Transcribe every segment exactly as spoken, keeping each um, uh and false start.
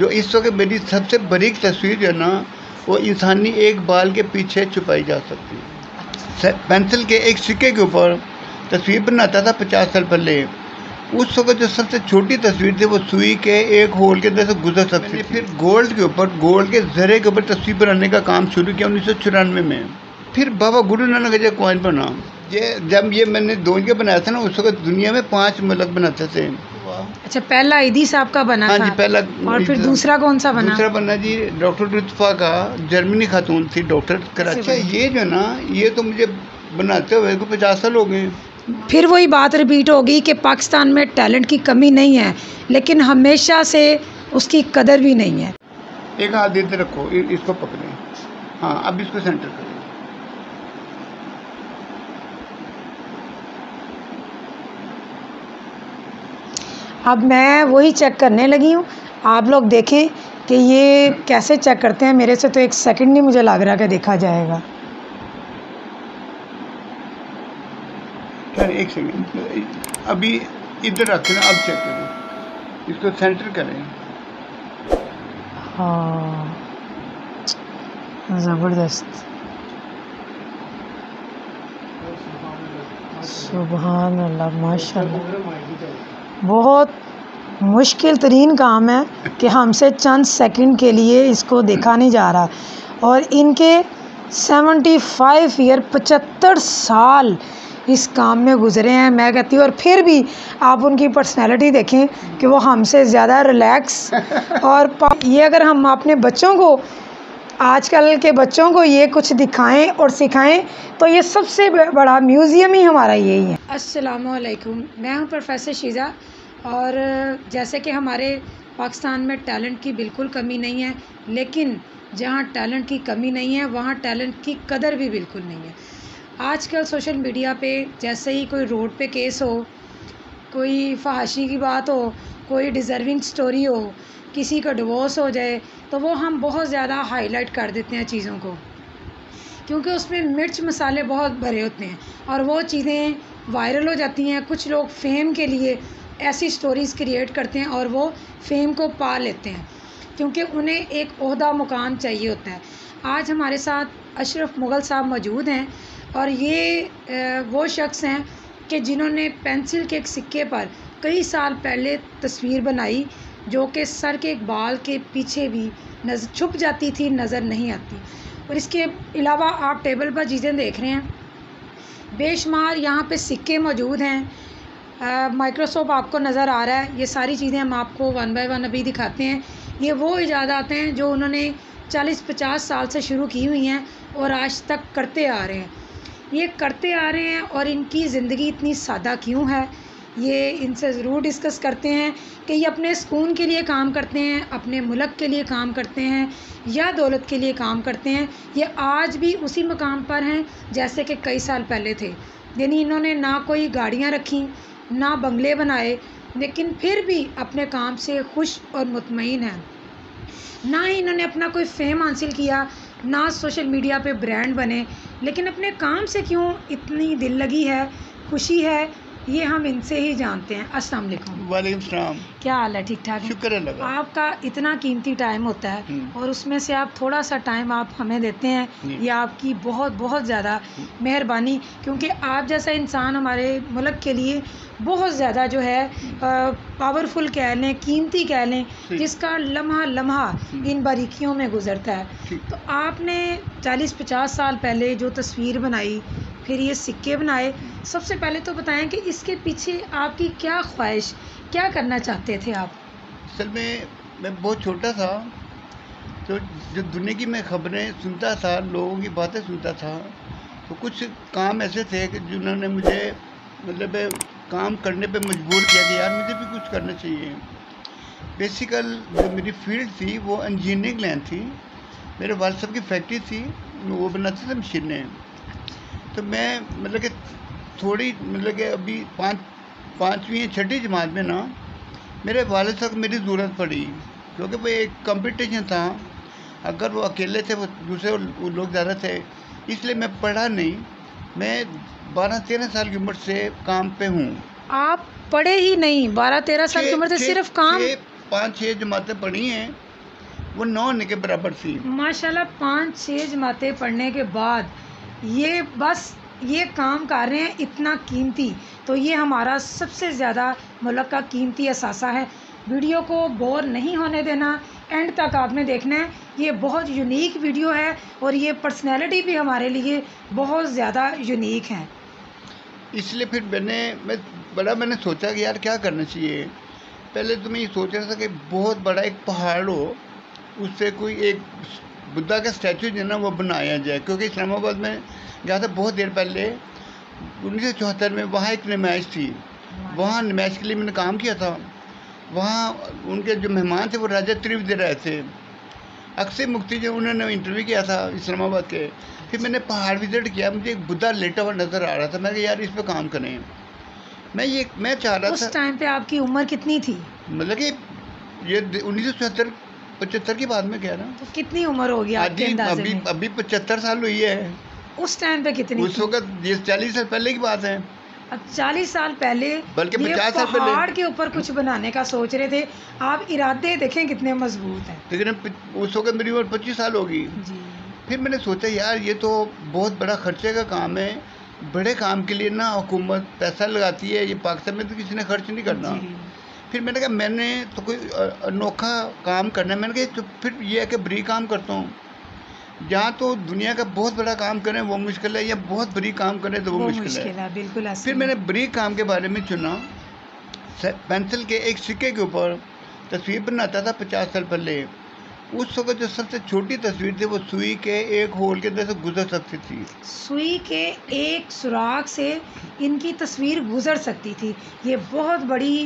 जो इस वक्त मेरी सबसे बरीक तस्वीर जो है ना वो इंसानी एक बाल के पीछे छुपाई जा सकती है। पेंसिल के एक सिक्के के ऊपर तस्वीर बनाता था पचास साल पहले। उस वक्त जो सबसे छोटी तस्वीर थी वो सुई के एक होल के अंदर से गुजर सकती थी। फिर गोल्ड के ऊपर, गोल्ड के जरे के ऊपर तस्वीर बनाने का काम शुरू किया उन्नीस सौ चौरानवे में। फिर बाबा गुरु नानक अजय कॉइन बना। ये जब ये मैंने दो के बनाया था ना उस वक्त दुनिया में पाँच मुल्क बनाते थे। अच्छा, पहला इदी साहब का बना? हाँ जी, पहला। और फिर दूसरा कौन सा बना? दूसरा बना जी डॉक्टर लुत्फा का, जर्मनी खातून थी डॉक्टर कराची। ये जो ना ये तो मुझे बनाते हुए पचास साल हो गए। फिर वही बात रिपीट होगी कि पाकिस्तान में टैलेंट की कमी नहीं है लेकिन हमेशा से उसकी कदर भी नहीं है। एक हाथ देते रखो, इसको पकड़ें, हाँ अब इसको सेंटर करें। अब मैं वही चेक करने लगी हूँ, आप लोग देखें कि ये कैसे चेक करते हैं। मेरे से तो एक सेकंड नहीं मुझे लग रहा कि देखा जाएगा। सर एक सेकंड, अभी इधर रखें, अब चेक करें, इसको सेंटर करें। हाँ ज़बरदस्त, सुभान अल्लाह, माशाल्लाह। बहुत मुश्किल तरीन काम है कि हमसे चंद सेकंड के लिए इसको देखा नहीं जा रहा। और इनके पचहत्तर ईयर, पचहत्तर साल इस काम में गुजरे हैं मैं कहती हूँ। और फिर भी आप उनकी पर्सनैलिटी देखें कि वो हमसे ज़्यादा रिलैक्स और ये अगर हम अपने बच्चों को, आजकल के बच्चों को ये कुछ दिखाएं और सिखाएं तो ये सबसे बड़ा म्यूज़ियम ही हमारा यही है। अस्सलामुअलैकुम, मैं हूँ प्रोफेसर शीज़ा। और जैसे कि हमारे पाकिस्तान में टैलेंट की बिल्कुल कमी नहीं है लेकिन जहाँ टैलेंट की कमी नहीं है वहाँ टैलेंट की कदर भी बिल्कुल नहीं है। आजकल सोशल मीडिया पे जैसे ही कोई रोड पे केस हो, कोई फहाशी की बात हो, कोई डिज़र्विंग स्टोरी हो, किसी का डिवोर्स हो जाए तो वो हम बहुत ज़्यादा हाईलाइट कर देते हैं चीज़ों को, क्योंकि उसमें मिर्च मसाले बहुत भरे होते हैं और वो चीज़ें वायरल हो जाती हैं। कुछ लोग फ़ेम के लिए ऐसी स्टोरीज़ क्रिएट करते हैं और वो फ़ेम को पा लेते हैं क्योंकि उन्हें एक ओहदा मुकाम चाहिए होता है। आज हमारे साथ अशरफ मुग़ल साहब मौजूद हैं और ये वो शख्स हैं कि जिन्होंने पेंसिल के एक सिक्के पर कई साल पहले तस्वीर बनाई जो कि सर के एक बाल के पीछे भी नज़र छुप जाती थी, नज़र नहीं आती। और इसके अलावा आप टेबल पर चीज़ें देख रहे हैं, बेशुमार यहाँ पे सिक्के मौजूद हैं। माइक्रोस्कोप आपको नज़र आ रहा है। ये सारी चीज़ें हम आपको वन बाय वन अभी दिखाते हैं। ये वो इजादातें हैं जो उन्होंने चालीस पचास साल से शुरू की हुई हैं और आज तक करते आ रहे हैं, ये करते आ रहे हैं। और इनकी ज़िंदगी इतनी सादा क्यों है ये इनसे ज़रूर डिस्कस करते हैं कि ये अपने सुकून के लिए काम करते हैं, अपने मुल्क के लिए काम करते हैं या दौलत के लिए काम करते हैं। ये आज भी उसी मकाम पर हैं जैसे कि कई साल पहले थे। यानी इन्होंने ना कोई गाड़ियां रखी, ना बंगले बनाए, लेकिन फिर भी अपने काम से खुश और मुतमईन हैं। ना ही इन्होंने अपना कोई फेम हासिल किया, ना सोशल मीडिया पे ब्रांड बने, लेकिन अपने काम से क्यों इतनी दिल लगी है, खुशी है, ये हम इनसे ही जानते हैं। अस्सलाम वालेकुम। वालेकुम सलाम। क्या हाल है? ठीक ठाक है, शुक्र अल्लाह। आपका इतना कीमती टाइम होता है और उसमें से आप थोड़ा सा टाइम आप हमें देते हैं, ये आपकी बहुत बहुत ज़्यादा मेहरबानी, क्योंकि आप जैसा इंसान हमारे मुल्क के लिए बहुत ज़्यादा जो है पावरफुल कह लें, कीमती कह लें, जिसका लम्हा लम्हा इन बारीकियों में गुजरता है। तो आपने चालीस पचास साल पहले जो तस्वीर बनाई, फिर ये सिक्के बनाए, सबसे पहले तो बताएं कि इसके पीछे आपकी क्या ख्वाहिश, क्या करना चाहते थे आप? असल में मैं बहुत छोटा था तो जो दुनिया की मैं खबरें सुनता था, लोगों की बातें सुनता था, तो कुछ काम ऐसे थे कि जिन्होंने मुझे मतलब काम करने पे मजबूर किया कि यार मुझे भी कुछ करना चाहिए। बेसिकल जो मेरी फील्ड थी वो इंजीनियरिंग लाइन थी। मेरे वाल साहब की फैक्ट्री थी, वो बनाते थे मशीनें। तो मैं मतलब कि थोड़ी मतलब कि अभी पाँच पाँचवीं छठी जमात में ना मेरे वालिद साहब मेरी ज़रूरत पड़ी, क्योंकि वो एक कंपटीशन था। अगर वो अकेले थे, वो दूसरे लोग ज़्यादा थे, इसलिए मैं पढ़ा नहीं। मैं बारह तेरह साल की उम्र से काम पे हूँ। आप पढ़े ही नहीं? बारह तेरह साल की उम्र से सिर्फ काम, पाँच छः जमातें पढ़ी हैं वो नौ होने के बराबर थी। माशाल्लाह पाँच छः जमातें पढ़ने के बाद ये बस ये काम कर रहे हैं इतना कीमती, तो ये हमारा सबसे ज़्यादा मुल्क का कीमती असासा है। वीडियो को बोर नहीं होने देना, एंड तक आपने देखना है। ये बहुत यूनिक वीडियो है और ये पर्सनैलिटी भी हमारे लिए बहुत ज़्यादा यूनिक है। इसलिए फिर मैंने मैं बड़ा मैंने सोचा कि यार क्या करना चाहिए। पहले तो मैं ये सोच रहा था कि बहुत बड़ा एक पहाड़ हो, उससे कोई एक बुद्धा का स्टैचू जो ना वो बनाया जाए, क्योंकि इस्लामाबाद में जहाँ था बहुत देर पहले उन्नीस सौ चौहत्तर में वहाँ एक नुमाइश थी, वहाँ नुमाइश के लिए मैंने काम किया था। वहाँ उनके जो मेहमान थे वो राजा त्रिव दे रहे थे, अक्सर मुक्ति जो उन्होंने इंटरव्यू किया था इस्लामाबाद के। फिर मैंने पहाड़ विजिट किया, मुझे एक बुद्धा लेटा हुआ नज़र आ रहा था। मैंने कहा यार इस पर काम करें। मैं ये मैं चाह रहा था। उस टाइम पे आपकी उम्र कितनी थी? मतलब कि ये उन्नीस सौ चौहत्तर पचहत्तर के बाद में कह रहा हूँ। तो कितनी उम्र होगी आपके अंदाज़े में? अभी पचहत्तर साल हुई है। उस टाइम पे कितनी? उस वक्त ये चालीस साल पहले की बात है। अब चालीस साल पहले, बल्कि पचास साल पहले पहाड़ के ऊपर कुछ बनाने का सोच रहे थे। आप इरादे देखें कितने मजबूत हैं। लेकिन उस वक्त मेरी उम्र पच्चीस साल होगी। फिर मैंने सोचा यार ये तो बहुत बड़ा खर्चे का काम है, बड़े काम के लिए ना हुकूमत पैसा लगाती है, ये पाकिस्तान में तो किसी ने खर्च नहीं करना। फिर मैंने कहा मैंने तो कोई अनोखा काम करना है। मैंने कहा तो फिर यह है कि बड़ी काम करता हूँ। जहाँ तो दुनिया का बहुत बड़ा काम करें वो मुश्किल है, या बहुत बड़ी काम करें तो वो, वो मुश्किल, मुश्किल है, है। बिल्कुल। फिर मैंने बड़ी काम के बारे में चुना। पेंसिल के एक सिक्के के ऊपर तस्वीर बनाता था पचास साल पहले। उस वक्त जो सबसे छोटी तस्वीर थी वो सुई के एक होल के अंदर से गुजर सकती थी। सुई के एक सुराख से इनकी तस्वीर गुजर सकती थी। ये बहुत बड़ी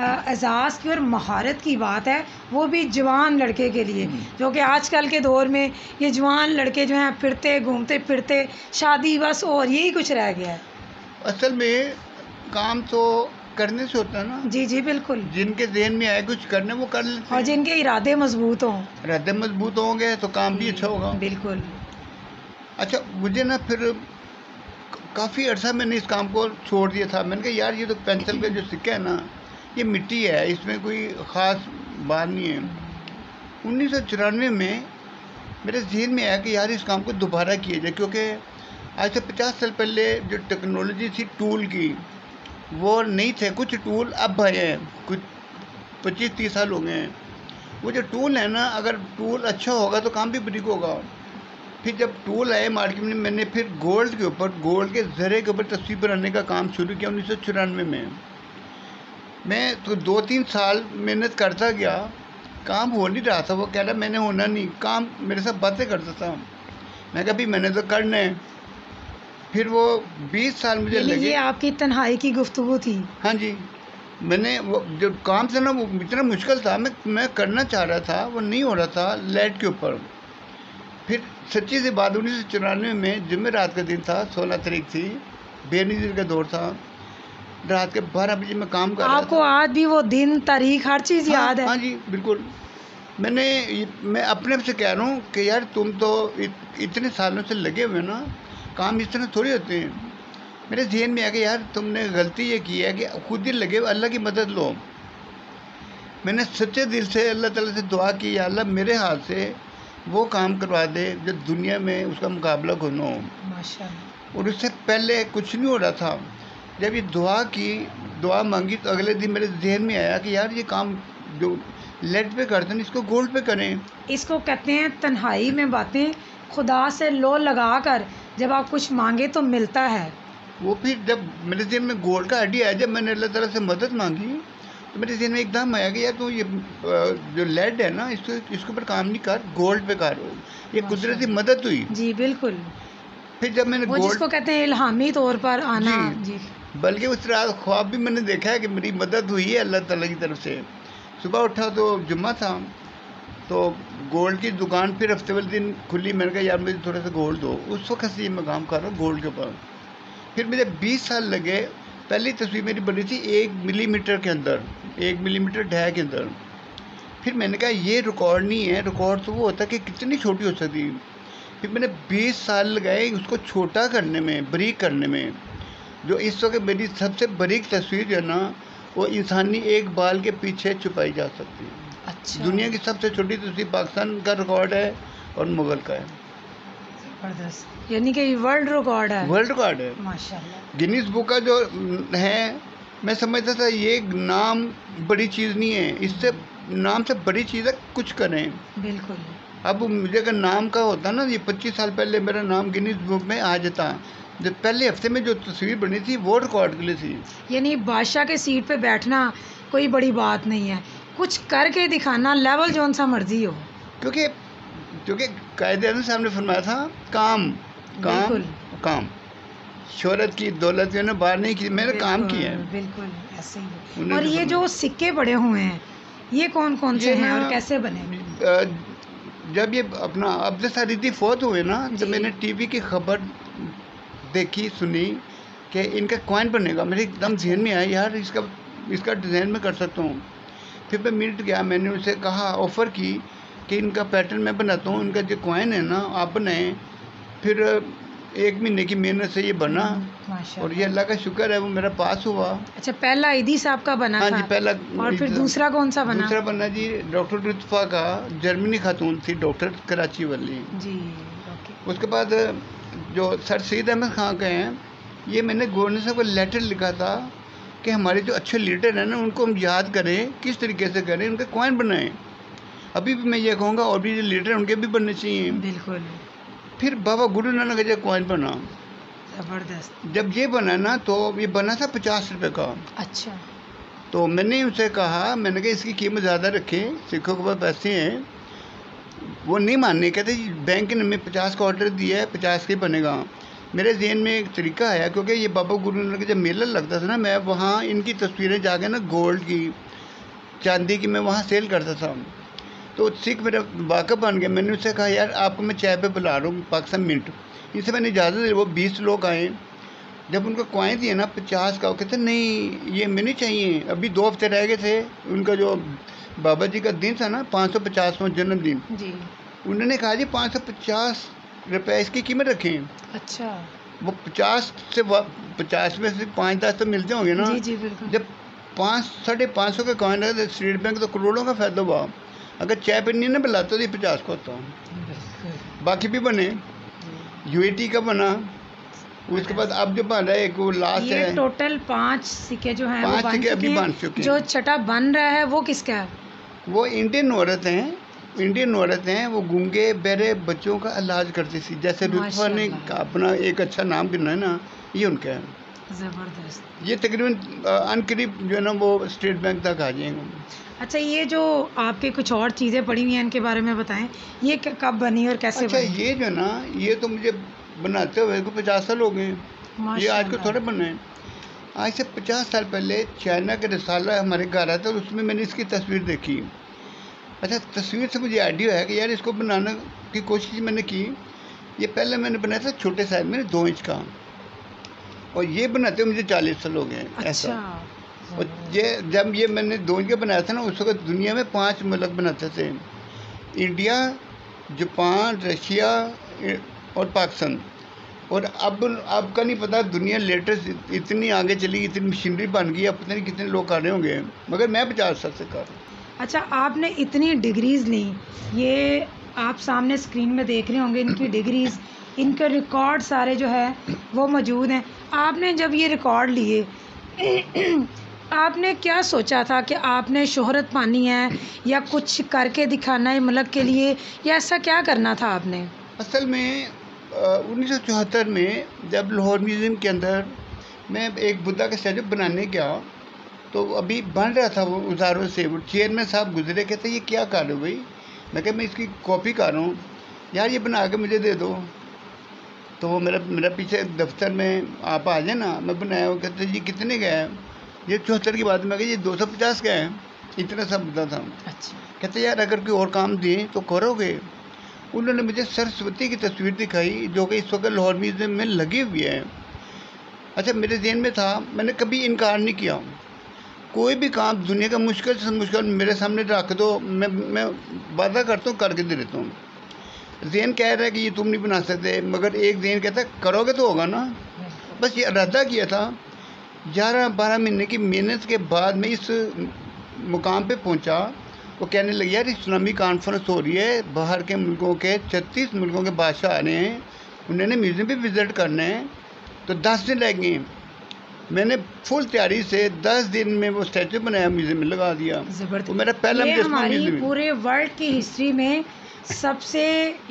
एजाज़ की और महारत की बात है, वो भी जवान लड़के के लिए। जो कि आजकल के दौर में ये जवान लड़के जो हैं फिरते घूमते फिरते शादी बस और यही कुछ रह गया है। असल में काम तो करने से होता है ना। जी जी बिल्कुल। जिनके जहन में आए कुछ करने वो कर लेते हैं, और जिनके इरादे मजबूत हों। इरादे मजबूत होंगे तो काम भी अच्छा होगा। बिल्कुल। अच्छा मुझे ना फिर काफ़ी अर्सा मैंने इस काम को छोड़ दिया था। मैंने कहा यार ये तो पेंसिल का जो सिक्का है ना ये मिट्टी है, इसमें कोई ख़ास बात नहीं है। उन्नीस सौ चौरानवे में मेरे जहन में आया कि यार इस काम को दोबारा किया जाए, क्योंकि आज से पचास साल पहले जो टेक्नोलॉजी थी टूल की वो नहीं थे। कुछ टूल अब आए हैं, कुछ पच्चीस तीस साल हो गए हैं। वो जो टूल है ना, अगर टूल अच्छा होगा तो काम भी बरीक होगा। फिर जब टूल आए मार्केट में, मैंने फिर गोल्ड के ऊपर, गोल्ड के जरे के ऊपर तस्वीर बनाने का काम शुरू किया उन्नीस सौ चौरानवे में। मैं तो दो तीन साल मेहनत करता गया, काम हो नहीं रहा था। वो कह रहा मैंने होना नहीं, काम मेरे साथ बातें करता था। मैं कहा भाई मैंने तो करना है। फिर वो बीस साल मुझे लगे। ये आपकी तन्हाई की गुफ्तगू थी। हाँ जी, मैंने वो जो काम था ना वो इतना मुश्किल था, मैं मैं करना चाह रहा था, वो नहीं हो रहा था लाइट के ऊपर। फिर सच्ची सी बात, उन्नीस सौ चौरानवे में जुम्मेरात का दिन था, सोलह तारीख थी, बेनजीर का दौर था। रात के बारह बजे मैं काम कर रहा था। आपको आज भी वो दिन तारीख हर चीज़ हाँ, याद है? हाँ जी बिल्कुल। मैंने मैं अपने आप से कह रहा हूँ कि यार तुम तो इत, इतने सालों से लगे हुए ना, काम इस तरह थोड़ी होते हैं। मेरे जहन में आ गया यार तुमने गलती ये की है कि खुद ही लगे, अल्लाह की मदद लो। मैंने सच्चे दिल से अल्लाह ताला से दुआ की, या अल्लाह मेरे हाथ से वो काम करवा दे जो दुनिया में उसका मुकाबला कोई ना हो। माशाल्लाह। और उससे पहले कुछ नहीं हो रहा था। जब ये दुआ की, दुआ मांगी, तो अगले दिन मेरे जहन में आया कि यार ये काम जो लेट पे करते हैं इसको गोल्ड पे करें। इसको कहते हैं तन्हाई में बातें। खुदा से लो लगा कर जब आप कुछ मांगे तो मिलता है वो। फिर जब मेरे जहन में गोल्ड का आइडिया आया, जब मैंने अल्लाह ताला से मदद मांगी तो मेरे जहन में एकदम आया कि यार तो ये जो लेड है ना इसको इसके ऊपर काम नहीं कर, गोल्ड पे कर। ये कुदरती मदद हुई। जी बिल्कुल। फिर जब मैंने वो गोल्ड जिसको कहते हैं इल्हामी तौर पर आना। जी, जी। बल्कि उस रात ख्वाब भी मैंने देखा है कि मेरी मदद हुई है अल्लाह ताला की तरफ से। सुबह उठा तो जुम्मा था, तो गोल्ड की दुकान फिर हफ्ते वाले दिन खुली। मैंने कहा यार मुझे थोड़ा सा गोल्ड दो। उस वक्त से मैं काम कर रहा हूँ गोल्ड के ऊपर। फिर मुझे बीस साल लगे। पहली तस्वीर मेरी बनी थी एक मिलीमीटर के अंदर, एक मिलीमीटर ढाई के अंदर। फिर मैंने कहा ये रिकॉर्ड नहीं है, रिकॉर्ड तो वो होता कि कितनी छोटी हो सकती। फिर मैंने बीस साल लगाए उसको छोटा करने में, बारीक करने में। जो इस वक्त मेरी सबसे बारीक तस्वीर है ना, वो इंसानी एक बाल के पीछे छुपाई जा सकती है। अच्छा। दुनिया की सबसे छोटी तस्वीर पाकिस्तान का रिकॉर्ड है और मुगल का है। जबरदस्त, यानी कि वर्ल्ड रिकॉर्ड है। वर्ल्ड रिकॉर्ड है माशाल्लाह। गिनीज बुक का जो है, मैं समझता था ये नाम बड़ी चीज़ नहीं है, इससे नाम से बड़ी चीज़ है कुछ करें। बिल्कुल। अब मुझे अगर नाम का होता ना, ये पच्चीस साल पहले मेरा नाम गिनीज बुक में आ जाता, जब पहले हफ्ते में जो तस्वीर बनी थी वो रिकॉर्ड के लिए थी। यानी बादशाह के सीट पे बैठना कोई बड़ी बात नहीं है, कुछ करके दिखाना, लेवल जोन सा मर्जी हो। क्योंकि क्योंकि कायदे साहब ने फरमाया था काम काम काम, शोहरत की दौलत ने बाहर नहीं की, मैंने काम किया है। बिल्कुल ऐसे ही। और ये जो सिक्के बड़े हुए हैं ये कौन कौन से हैं और कैसे बने? जब ये अपना अब्द सारिदी फौत हुए ना, जब मैंने टीवी की खबर देखी सुनी कि इनका कॉइन बनेगा, मेरे एकदम जहन में आया यार इसका इसका डिज़ाइन मैं कर सकता हूँ। फिर मैं मिनट गया, मैंने उसे कहा, ऑफ़र की कि इनका पैटर्न मैं बनाता हूँ, इनका जो कॉइन है ना आप बनाएं। फिर एक महीने की मेहनत से ये बना और ये अल्लाह का शुक्र है वो मेरा पास हुआ। अच्छा, पहला ईदी साहब का बना? हाँ जी, पहला। और फिर दूसरा कौन सा बना? दूसरा बना जी डॉक्टर लुत्फा का, जर्मनी खातून थी डॉक्टर कराची वाली जी। ओके। उसके बाद जो सर सैयद अहमद खां के हैं, ये मैंने गवर्नर साहब को लेटर लिखा था कि हमारे जो अच्छे लीडर हैं ना उनको हम याद करें, किस तरीके से करें, उनके कॉइन बनाएं। अभी भी मैं ये कहूँगा और भी जो लीडर हैं उनके भी बनने चाहिए। बिल्कुल। फिर बाबा गुरु नानक का जो कॉइन बना, ज़बरदस्त। जब ये बना ना तो ये बना था पचास रुपये का। अच्छा। तो मैंने उनसे कहा, मैंने कहा इसकी कीमत ज़्यादा रखें, सिक्कों के पास पैसे हैं। वो नहीं मानने, कहते बैंक ने हमें पचास का ऑर्डर दिया है, पचास का ही बनेगा। मेरे जहन में एक तरीका आया, क्योंकि ये बाबा गुरु नानक का जब मेला लगता था ना, मैं वहाँ इनकी तस्वीरें जाके ना गोल्ड की चांदी की मैं वहाँ सेल करता था, तो सिख मेरा वाकफ़ बन गया। मैंने उससे कहा यार आपको मैं चाय पे बुला रहा हूँ पाकिस्तान मिनट, इनसे मैंने इजाज़त दी। वो बीस लोग आए, जब उनको क्वाइन दिए ना पचास का, वो कहते नहीं ये मैं नहीं चाहिए। अभी दो हफ्ते रह गए थे, उनका जो बाबा जी का दिन था ना पाँच सौ पचासवां जन्मदिन जी, उन्होंने कहा जी पाँच सौ पचास रुपये इसकी कीमत रखें। अच्छा। वो पचास से पचास में से पाँच दस तो मिलते होंगे ना जी। जब पाँच साढ़े पाँच सौ का क्वाइन रखा स्टेट बैंक तो करोड़ों का फ़ायदा हुआ। अगर चाय पन्नी ना बुलाता तो पचास का होता हूँ। बाकी भी बने, यूएटी का बना, उसके बाद अब जो बन रहा है एक वो लास्ट है। ये टोटल पांच सिक्के जो हैं, पांच सिक्के अभी बन चुके हैं। जो छठा बन रहा है वो किसका है? वो इंडियन औरत हैं, इंडियन औरत हैं, वो गूंगे बहरे बच्चों का इलाज करती थी। जैसे लुत्फा ने अपना एक अच्छा नाम बनाया ना, ये उनका है। ज़बरदस्त। ये तकरीबन अनकरीब जो है ना वो स्टेट बैंक तक आ जाएंगे। अच्छा, ये जो आपके कुछ और चीज़ें पड़ी हुई हैं इनके बारे में बताएं, ये कब बनी और कैसे? अच्छा, बनी? ये जो ना ये तो मुझे बनाते हुए को पचास साल हो गए, ये आज को थोड़े बनाए। आज से पचास साल पहले चाइना का रिसाला हमारे घर आया था, उसमें मैंने इसकी तस्वीर देखी। अच्छा, तस्वीर से मुझे आइडिया है कि यार इसको बनाने की कोशिश मैंने की। ये पहले मैंने बनाया था छोटे साइज में दो इंच का, और ये बनाते मुझे चालीस साल हो गए। अच्छा, ऐसा। और ये जब ये मैंने दो इंच का बनाया था ना, उस वक्त दुनिया में पांच मुल्क बनाते थे, इंडिया, जापान, रशिया और पाकिस्तान। और अब अब का नहीं पता, दुनिया लेटेस्ट इतनी आगे चली, इतनी मशीनरी बन गई, अब पता नहीं कितने लोग कर रहे होंगे, मगर मैं पचास साल से कर रहा हूँ। अच्छा, आपने इतनी डिग्रीज़ ली, ये आप सामने स्क्रीन में देख रहे होंगे इनकी डिग्रीज़, इनके रिकॉर्ड सारे जो है वो मौजूद हैं। आपने जब ये रिकॉर्ड लिए आपने क्या सोचा था कि आपने शोहरत पानी है या कुछ करके दिखाना है मुल्क के लिए, या ऐसा क्या करना था आपने? असल में उन्नीस सौ चौहत्तर में जब लाहौर म्यूज़ियम के अंदर मैं एक बुद्धा का स्टैचू बनाने गया, तो अभी बन रहा था वो उजारों से, वो चेयरमैन साहब गुजरे, कहते ये क्या कर रहे हो भाई? मैं कह मैं इसकी कॉपी कर रहा हूँ यार, ये बना के मुझे दे दो। तो वो मेरा मेरा पीछे दफ्तर में आप आ जाए ना, मैं बनाया। वो कहते जी कितने का है? ये चौहत्तर की बात में कही, ये दो सौ पचास का है, इतना सब बता था। अच्छा। कहते यार अगर कोई और काम दिए तो करोगे? उन्होंने मुझे सरस्वती की तस्वीर दिखाई जो कि इस वक्त लाहौर म्यूज़ियम में लगी हुई है। अच्छा, मेरे जहन में था, मैंने कभी इनकार नहीं किया, कोई भी काम दुनिया का मुश्किल से मुश्किल मेरे सामने रख दो, मैं मैं वादा करता हूँ करके दे देता हूँ। जहन कह रहा है कि ये तुम नहीं बना सकते, मगर एक जहन कहता है करोगे तो होगा ना। बस ये इरादा किया था। ग्यारह बारह महीने की मेहनत के बाद मैं इस मुकाम पे पहुंचा वो कहने लगी यार इस्लामी कॉन्फ्रेंस हो रही है, बाहर के मुल्कों के छत्तीस मुल्कों के बादशाह आने हैं, उन्होंने म्यूज़ियम भी विज़िट करना है, तो दस दिन लगेंगे। मैंने फुल तैयारी से दस दिन में वो स्टैचू बनाया, म्यूजियम में लगा दिया। वो मेरा पहला ये हमारी पूरे वर्ल्ड की हिस्ट्री में सबसे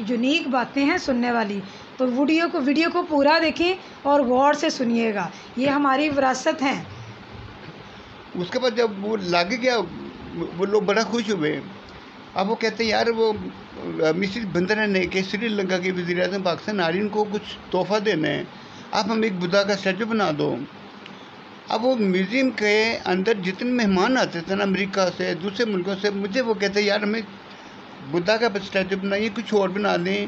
यूनिक बातें हैं सुनने वाली। तो वीडियो को वीडियो को पूरा देखें और गौर से सुनिएगा, ये हमारी विरासत है। उसके बाद जब वो लग गया वो लोग बड़ा खुश हुए। अब वो कहते यार वो मिसिस बंदना ने कि श्रीलंका के वज़ीर आज़म पाकिस्तान नारिन को कुछ तोहफा देना है, आप हमें एक बुद्धा का स्टैचू बना दो। अब वो म्यूज़ियम के अंदर जितने मेहमान आते थे ना अमेरिका से दूसरे मुल्कों से, मुझे वो कहते यार हमें बुद्धा का स्टैचू बनाइए, कुछ और बना दें।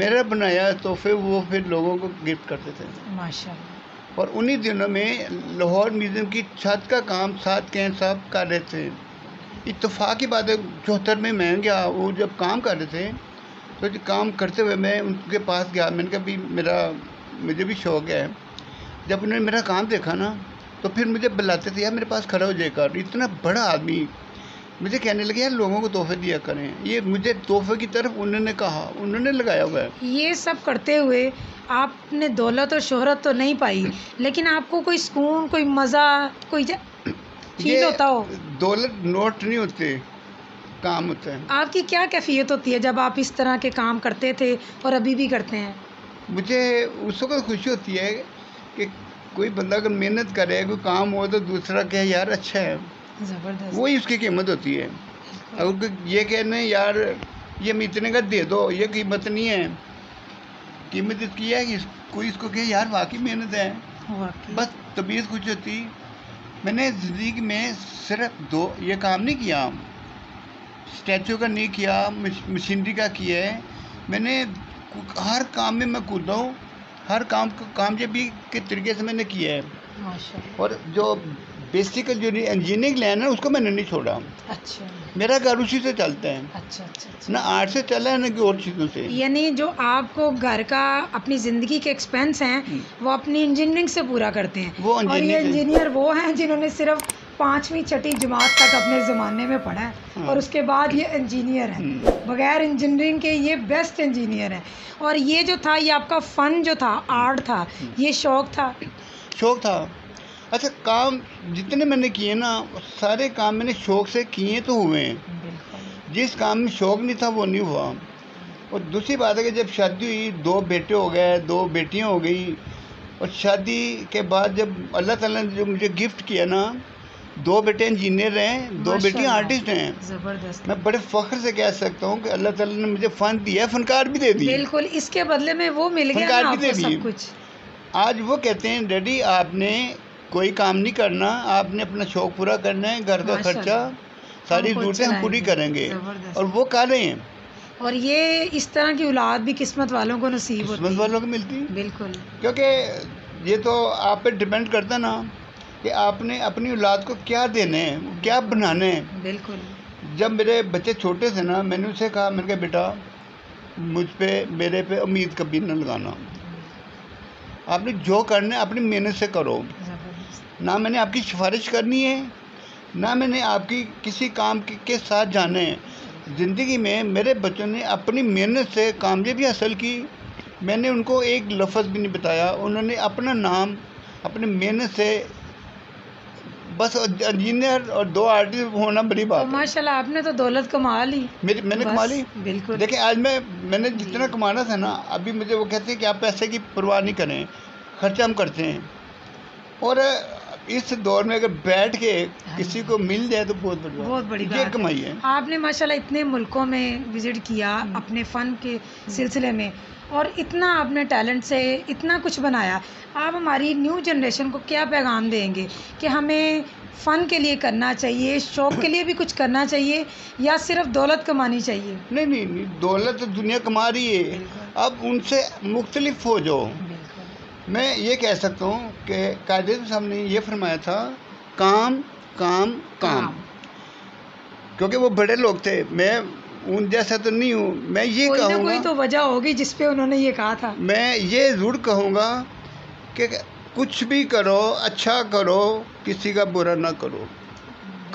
मेरा बनाया तो फिर वो फिर लोगों को गिफ्ट करते थे माशाल्लाह। और उन्हीं दिनों में लाहौर म्यूज़ियम की छत का काम साथ के साहब कर रहे थे। इत्तेफाक की बात है चौहत्तर में मैं गया, वो जब काम कर रहे थे तो काम करते हुए मैं उनके पास गया, मैंने कहा भी मेरा मुझे भी शौक़ है। जब उन्होंने मेरा काम देखा ना तो फिर मुझे बुलाते थे यार मेरे पास खड़ा हो जाएगा, इतना बड़ा आदमी। मुझे कहने लगे यार लोगों को तोहफे दिया करें, ये मुझे तोहफे की तरफ उन्होंने कहा, उन्होंने लगाया हुआ है। ये सब करते हुए आपने दौलत और शोहरत तो नहीं पाई, लेकिन आपको कोई सुकून, कोई मज़ा, कोई फील होता हो? दौलत नोट नहीं होते, काम होता है। आपकी क्या कैफियत होती है जब आप इस तरह के काम करते थे और अभी भी करते हैं? मुझे उस वक्त खुशी होती है कि कोई बंदा अगर मेहनत करे, कोई काम हो तो दूसरा कहे यार अच्छा है, ज़बरदस्त, वही उसकी कीमत होती है। अगर ये कहना यार ये मैं इतने का दे दो, ये कीमत नहीं है। कीमत इसकी है कि कोई इसको कहे यार वाकई मेहनत है, बस तबीयत कुछ होती। मैंने ज़िंदगी में सिर्फ दो ये काम नहीं किया, स्टैचू का नहीं किया, मशीनरी का किया है। मैंने हर काम में मैं कूदा हूँ, हर काम कामयाबी के तरीके से मैंने किया है। और जो बेसिकल जो इंजीनियरिंग लाइन है उसको मैंने नहीं छोड़ा। अच्छा, मेरा घर उसी से चलता है। अच्छा अच्छा, अच्छा। ना आर्ट से चला है ना कि और चीज़ों से। यानी जो आपको घर का अपनी ज़िंदगी के एक्सपेंस हैं वो अपनी इंजीनियरिंग से पूरा करते हैं। वो और ये इंजीनियर वो हैं जिन्होंने सिर्फ पाँचवीं छठी जमात तक अपने ज़माने में पढ़ा है, हाँ। और उसके बाद ये इंजीनियर है, बगैर इंजीनियरिंग के ये बेस्ट इंजीनियर है। और ये जो था ये आपका फ़न जो था, आर्ट था, ये शौक़ था। शौक़ था। अच्छा, काम जितने मैंने किए ना सारे काम मैंने शौक़ से किए तो हुए हैं, जिस काम में शौक़ नहीं था वो नहीं हुआ। और दूसरी बात है कि जब शादी हुई, दो बेटे हो गए, दो बेटियां हो गई, और शादी के बाद जब अल्लाह ताला ने जो मुझे गिफ्ट किया ना, दो बेटे इंजीनियर हैं, दो बेटियां आर्टिस्ट हैं। ज़बरदस्त, मैं बड़े फ़ख्र से कह सकता हूँ कि अल्लाह ताला ने मुझे फ़न दिया, फ़नकार भी दे दी। बिल्कुल, इसके बदले में वो मिल गया, फ़नकार भी दे दी कुछ। आज वो कहते हैं डैडी आपने कोई काम नहीं करना, आपने अपना शौक़ पूरा करना है, घर का खर्चा सारी जरूरतें हम पूरी करेंगे, और वो कर रहे हैं। और ये इस तरह की औलाद भी किस्मत वालों को नसीब होती है, किस्मत वालों को मिलती है। बिल्कुल, क्योंकि ये तो आप पे डिपेंड करता ना कि आपने अपनी औलाद को क्या देने हैं, क्या बनाने हैं। बिल्कुल, जब मेरे बच्चे छोटे थे ना मैंने उसे कहा, मैंने कहा बेटा मुझ पर मेरे पे उम्मीद कभी ना लगाना, आपने जो करना है अपनी मेहनत से करो, ना मैंने आपकी सिफारिश करनी है, ना मैंने आपकी किसी काम के, के साथ जाना है। ज़िंदगी में मेरे बच्चों ने अपनी मेहनत से कामयाबी हासिल की, मैंने उनको एक लफ्ज़ भी नहीं बताया, उन्होंने अपना नाम अपनी मेहनत से, बस इंजीनियर और दो आर्टिस्ट होना बड़ी बात। माशाल्लाह, आपने तो दौलत कमा ली। मेरी मैंने कमा ली। बिल्कुल, देखिए आज मैं मैंने जितना कमाना था ना, अभी मुझे वो कहते हैं कि आप पैसे की परवाह नहीं करें, खर्चा हम करते हैं। और इस दौर में अगर बैठ के किसी को मिल जाए तो बहुत बड़ी बहुत बड़ी ये कमाई है। आपने माशाल्लाह इतने मुल्कों में विज़िट किया अपने फ़न के सिलसिले में, और इतना आपने टैलेंट से इतना कुछ बनाया। आप हमारी न्यू जनरेशन को क्या पैगाम देंगे कि हमें फ़न के लिए करना चाहिए, शौक़ के लिए भी कुछ करना चाहिए, या सिर्फ दौलत कमानी चाहिए? नहीं नहीं, नहीं दौलत तो दुनिया कमा रही है, अब उनसे मुख्तलिफ हो जाओ। मैं ये कह सकता हूँ कि कायदे साहब ने ये फरमाया था काम काम काम, क्योंकि वो बड़े लोग थे, मैं उन जैसा तो नहीं हूँ। मैं ये कहूँगा कोई तो वजह होगी जिस पे उन्होंने ये कहा था। मैं ये ज़रूर कहूँगा कि कुछ भी करो अच्छा करो, किसी का बुरा ना करो।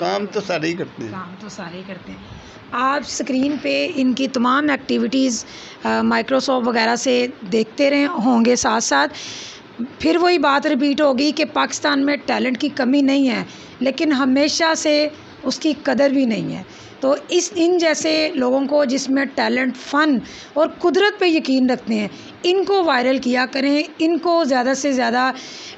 काम तो सारे ही करते हैं काम तो सारे ही करते हैं आप स्क्रीन पे इनकी तमाम एक्टिविटीज़ माइक्रोसॉफ्ट वगैरह से देखते रहे होंगे। साथ साथ फिर वही बात रिपीट होगी कि पाकिस्तान में टैलेंट की कमी नहीं है, लेकिन हमेशा से उसकी कदर भी नहीं है। तो इस इन जैसे लोगों को जिसमें टैलेंट, फ़न और कुदरत पे यकीन रखते हैं, इनको वायरल किया करें, इनको ज़्यादा से ज़्यादा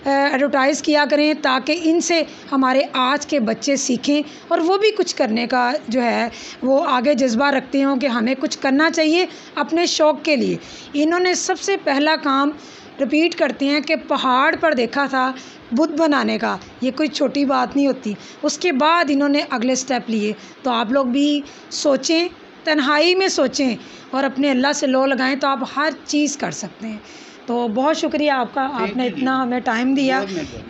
एडवर्टाइज़ किया करें, ताकि इनसे हमारे आज के बच्चे सीखें और वो भी कुछ करने का जो है वो आगे जज्बा रखते हों कि हमें कुछ करना चाहिए अपने शौक़ के लिए। इन्होंने सबसे पहला काम रिपीट करते हैं कि पहाड़ पर देखा था बुद्ध बनाने का, ये कोई छोटी बात नहीं होती। उसके बाद इन्होंने अगले स्टेप लिए। तो आप लोग भी सोचें, तन्हाई में सोचें और अपने अल्लाह से लौ लगाएं, तो आप हर चीज़ कर सकते हैं। तो बहुत शुक्रिया आपका, आपने इतना हमें टाइम दिया।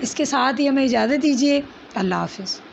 इसके साथ ही हमें इजाज़त दीजिए। अल्लाह हाफिज़।